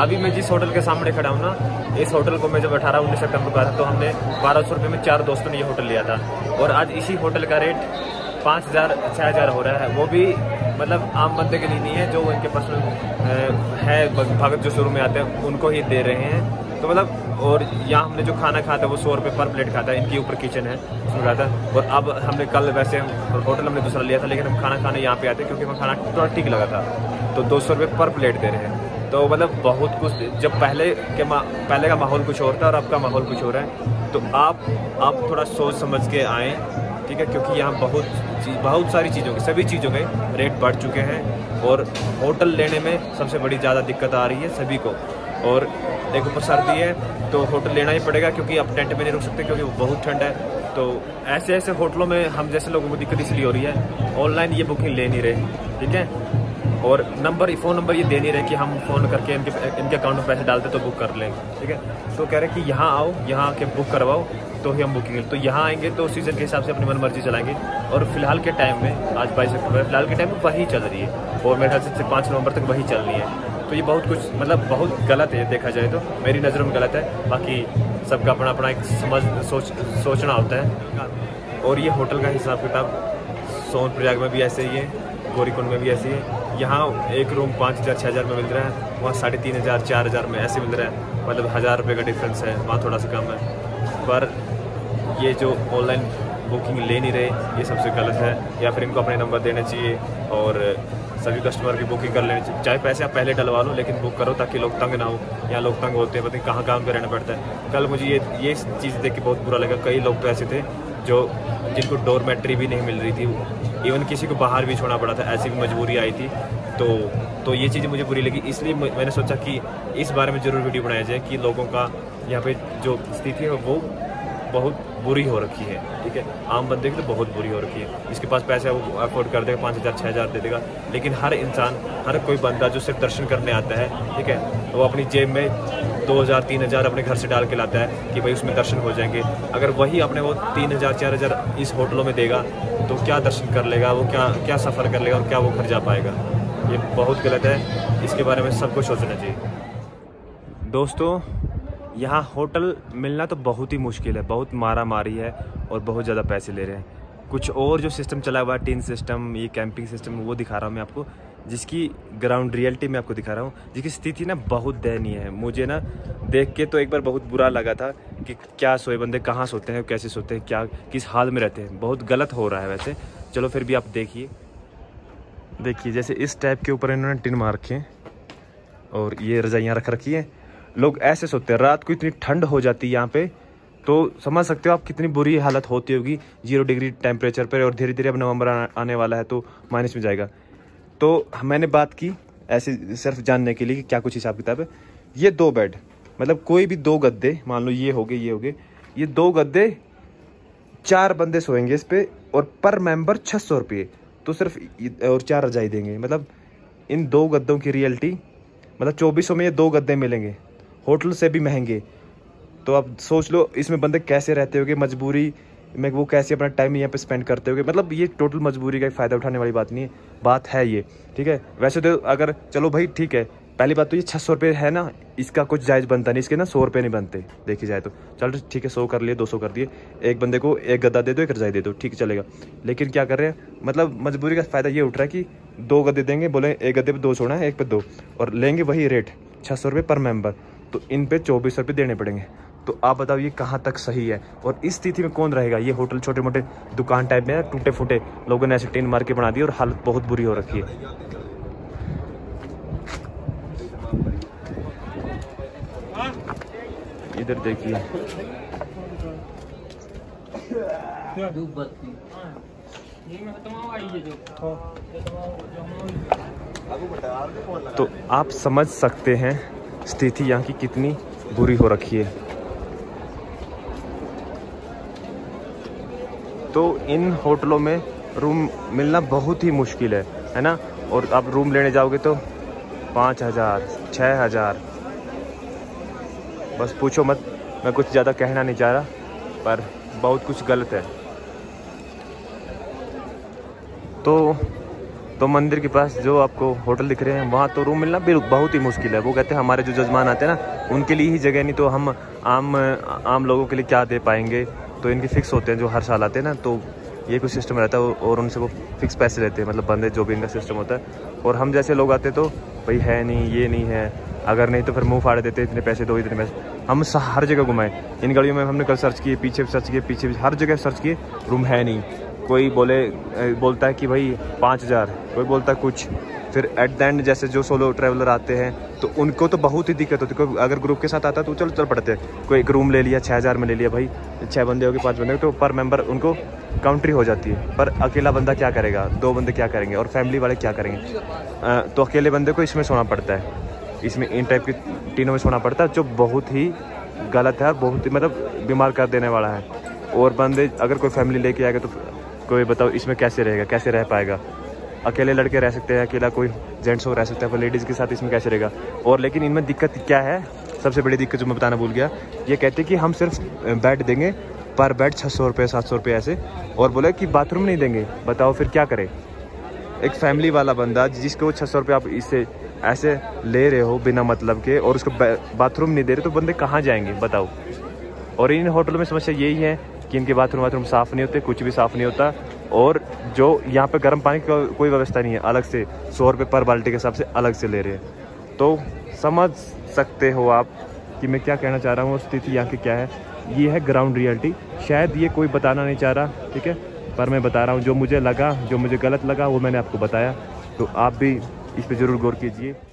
अभी मैं जिस होटल के सामने खड़ा हूँ ना, इस होटल को मैं जब 18-19 सितंबर को आया था तो हमने 1200 रुपये में 4 दोस्तों ने ये होटल लिया था, और आज इसी होटल का रेट 5,000-6,000 हो रहा है। वो भी मतलब आम बंदे के लिए नहीं है, जो उनके पर्सनल है भागक जो शुरू में आते हैं उनको ही दे रहे हैं। तो मतलब, और यहाँ हमने जो खाना खाता है वो 100 रुपये पर प्लेट खाता है, इनके ऊपर किचन है उसमें खाता है। और अब हमने कल वैसे होटल हमने दूसरा लिया था, लेकिन हम खाना खाने यहाँ पे आते क्योंकि हमें खाना थोड़ा ठीक लगा था, तो 200 रुपये पर प्लेट दे रहे हैं। तो मतलब बहुत कुछ, जब पहले का माहौल कुछ और था और आपका माहौल कुछ हो रहा है, तो आप थोड़ा सोच समझ के आएँ, ठीक है, क्योंकि यहाँ बहुत सारी चीज़ों के, सभी चीज़ों के रेट बढ़ चुके हैं। और होटल लेने में सबसे बड़ी ज़्यादा दिक्कत आ रही है सभी को, और एक ऊपर सर्दी है तो होटल लेना ही पड़ेगा, क्योंकि आप टेंट में नहीं रुक सकते क्योंकि बहुत ठंड है। तो ऐसे होटलों में हम जैसे लोगों को दिक्कत इसलिए हो रही है, ऑनलाइन ये बुकिंग ले नहीं रहे, ठीक है, और फ़ोन नंबर ये दे नहीं रहे कि हम फ़ोन करके इनके अकाउंट में पैसे डालते तो बुक कर लें, ठीक है। तो कह रहे कि यहाँ आओ, यहाँ आके बुक करवाओ तो ही हम बुकिंग, तो यहाँ आएंगे तो सीज़न के हिसाब से अपनी मन मर्जी चलाएंगे। और फिलहाल के टाइम में, आज 22 अक्टूबर, फिलहाल के टाइम में वही चल रही है, और मेरे ख्याल से 5 नवंबर तक वही चल रही है। तो ये बहुत कुछ मतलब बहुत गलत है, देखा जाए तो मेरी नज़रों में गलत है। बाकी सबका अपना एक सोचना होता है। और ये होटल का हिसाब किताब सोनप्रयाग में भी ऐसे ही है, गोरीकुंड में भी ऐसी है। यहाँ एक रूम 5,000-6,000 में मिल रहा है, वहाँ 3,500-4,000 में ऐसे मिल रहा है, मतलब 1,000 रुपये का डिफरेंस है, वहाँ थोड़ा सा कम है। पर ये जो ऑनलाइन बुकिंग ले नहीं रहे ये सबसे गलत है, या फिर इनको अपने नंबर देने चाहिए और सभी कस्टमर की बुकिंग कर लेनी चाहिए, चाहे पैसे आप पहले डलवा लो लेकिन बुक करो, ताकि लोग तंग ना हो। यहाँ लोग तंग होते हैं, पता नहीं कहाँ काम करना पड़ता है। कल मुझे ये चीज़ देख के बहुत बुरा लगा, कई लोग तो ऐसे थे जो जिनको डॉर्मेट्री भी नहीं मिल रही थी, इवन किसी को बाहर भी छोड़ना पड़ा था, ऐसी भी मजबूरी आई थी। तो ये चीज़ मुझे बुरी लगी, इसलिए मैंने सोचा कि इस बारे में ज़रूर वीडियो बनाया जाए कि लोगों का यहाँ पे जो स्थिति है वो बहुत बुरी हो रखी है, ठीक है, आम बंदे की तो बहुत बुरी हो रखी है। इसके पास पैसा है वो अफोर्ड कर देगा, 5,000-6,000 दे देगा, लेकिन हर इंसान, हर कोई बंदा जो सिर्फ दर्शन करने आता है, ठीक है, वो अपनी जेब में 2,000-3,000 अपने घर से डाल के लाता है कि भाई उसमें दर्शन हो जाएंगे। अगर वही अपने वो 3,000-4,000 इस होटलों में देगा तो क्या दर्शन कर लेगा वो, क्या सफ़र कर लेगा और क्या वो घर जा पाएगा। ये बहुत गलत है, इसके बारे में सबको सोचना चाहिए। दोस्तों, यहाँ होटल मिलना तो बहुत ही मुश्किल है, बहुत मारा मारी है और बहुत ज़्यादा पैसे ले रहे हैं। कुछ और जो सिस्टम चला हुआ है, टीन सिस्टम, ये कैंपिंग सिस्टम, वो दिखा रहा हूँ मैं आपको, जिसकी ग्राउंड रियलिटी में आपको दिखा रहा हूँ, जिसकी स्थिति ना बहुत दयनीय है। मुझे ना देख के तो एक बार बहुत बुरा लगा था कि क्या सोए बंदे, कहाँ सोते हैं, कैसे सोते हैं, क्या किस हाल में रहते हैं, बहुत गलत हो रहा है वैसे। चलो फिर भी आप देखिए जैसे इस टाइप के ऊपर इन्होंने टिन मार रखे हैं और ये रजाइयाँ रख रखी हैं, लोग ऐसे सोते हैं। रात को इतनी ठंड हो जाती है यहाँ पे, तो समझ सकते हो आप कितनी बुरी हालत होती होगी 0 डिग्री टेम्परेचर पर। और धीरे धीरे अब नवंबर आने वाला है तो माइनस में जाएगा। तो मैंने बात की ऐसे सिर्फ जानने के लिए कि क्या कुछ हिसाब किताब है। ये 2 बेड, मतलब कोई भी 2 गद्दे, मान लो ये हो गए, ये 2 गद्दे 4 बंदे सोएंगे इस पर, और पर मेंबर 600 रुपये, तो सिर्फ, और 4 रजाई देंगे। मतलब इन 2 गद्दों की रियलिटी, मतलब 2400 में ये 2 गद्दे मिलेंगे, होटल से भी महंगे। तो आप सोच लो इसमें बंदे कैसे रहते होंगे, मजबूरी में वो कैसे अपना टाइम यहाँ पे स्पेंड करते होंगे। मतलब ये टोटल मजबूरी का फ़ायदा उठाने वाली बात नहीं है, बात है ये, ठीक है। वैसे तो अगर, चलो भाई ठीक है, पहली बात तो ये 600 रुपये है ना, इसका कुछ जायज़ बनता नहीं, इसके ना 100 रुपये नहीं बनते देखी जाए तो। चलो ठीक है, 100 कर लिए, 200 कर दिए, एक बंदे को 1 गद्दा दे दो, 1 रजाई दे दो, ठीक चलेगा। लेकिन क्या कर रहे हैं, मतलब मजबूरी का फ़ायदा ये उठ रहा है कि 2 गद्दे देंगे, बोले 1 गद्दे पे 2 सोना है, 1 पे 2, और लेंगे वही रेट 600 रुपये पर मेंबर, तो इन पे 2400 रुपये देने पड़ेंगे। तो आप बताओ ये कहाँ तक सही है, और इस स्थिति में कौन रहेगा। ये होटल छोटे मोटे दुकान टाइप में है, टूटे फूटे, लोगों ने ऐसे टीन मार के बना दिए और हालत बहुत बुरी हो रखी है। इधर देखिए, तो आप समझ सकते हैं स्थिति यहाँ की कितनी बुरी हो रखी है। तो इन होटलों में रूम मिलना बहुत ही मुश्किल है ना। और आप रूम लेने जाओगे तो 5,000-6,000, बस पूछो मत। मैं कुछ ज़्यादा कहना नहीं चाह रहा, पर बहुत कुछ गलत है। तो तो मंदिर के पास जो आपको होटल दिख रहे हैं वहाँ तो रूम मिलना बहुत ही मुश्किल है। वो कहते हैं हमारे जो जजमान आते हैं ना उनके लिए ही जगह नहीं तो हम आम लोगों के लिए क्या दे पाएंगे। तो इनके फिक्स होते हैं जो हर साल आते हैं ना, तो ये कुछ सिस्टम रहता है और उनसे वो फिक्स पैसे लेते हैं, मतलब बंदे जो भी इनका सिस्टम होता है। और हम जैसे लोग आते तो भाई है नहीं, ये नहीं है, अगर नहीं तो फिर मुंह फाड़ देते, इतने पैसे दो इतने पैसे। हम हर जगह घुमाए इन गाड़ियों में, हमने कल सर्च किए, पीछे सर्च किए, पीछे हर जगह सर्च किए, रूम है नहीं। कोई बोलता है कि भाई 5000, कोई बोलता है कुछ। फिर एट द एंड जैसे जो सोलो ट्रैवलर आते हैं तो उनको तो बहुत ही दिक्कत होती है। कोई अगर ग्रुप के साथ आता तो चल पड़ते हैं, कोई एक रूम ले लिया 6000 में ले लिया, भाई 6 बंदे हो गए 5 बंदे हो, तो पर मेंबर उनको काउंट्री हो जाती है। पर अकेला बंदा क्या करेगा, 2 बंदे क्या करेंगे और फैमिली वाले क्या करेंगे। तो अकेले बंदे को इसमें सोना पड़ता है, इसमें इन टाइप की टीनों में सोना पड़ता है, जो बहुत ही गलत है और बहुत ही मतलब बीमार कर देने वाला है। और बंदे अगर कोई फैमिली लेके आएगा तो कोई बताओ इसमें कैसे रहेगा, कैसे रह पाएगा। अकेले लड़के रह सकते हैं, अकेला कोई जेंट्स हो रह सकता है, पर लेडीज़ के साथ इसमें कैसे रहेगा। और लेकिन इनमें दिक्कत क्या है, सबसे बड़ी दिक्कत जो मैं बताना भूल गया, ये कहते कि हम सिर्फ बेड देंगे, पर बेड 600 रुपये 700 रुपये ऐसे, और बोले कि बाथरूम नहीं देंगे। बताओ फिर क्या करें एक फैमिली वाला बंदा जिसको 600 रुपये आप इससे ऐसे ले रहे हो बिना मतलब के, और उसको बाथरूम नहीं दे रहे, तो बंदे कहाँ जाएंगे बताओ। और इन होटलों में समस्या यही है कि इनके बाथरूम साफ़ नहीं होते, कुछ भी साफ़ नहीं होता। और जो यहाँ पे गर्म पानी की कोई व्यवस्था नहीं है, अलग से 100 रुपये पर बाल्टी के हिसाब से अलग से ले रहे हैं। तो समझ सकते हो आप कि मैं क्या कहना चाह रहा हूँ, स्थिति यहाँ की क्या है। ये है ग्राउंड रियलिटी, शायद ये कोई बताना नहीं चाह रहा, ठीक है, पर मैं बता रहा हूँ। जो मुझे गलत लगा वो मैंने आपको बताया, तो आप भी इस पे ज़रूर गौर कीजिए।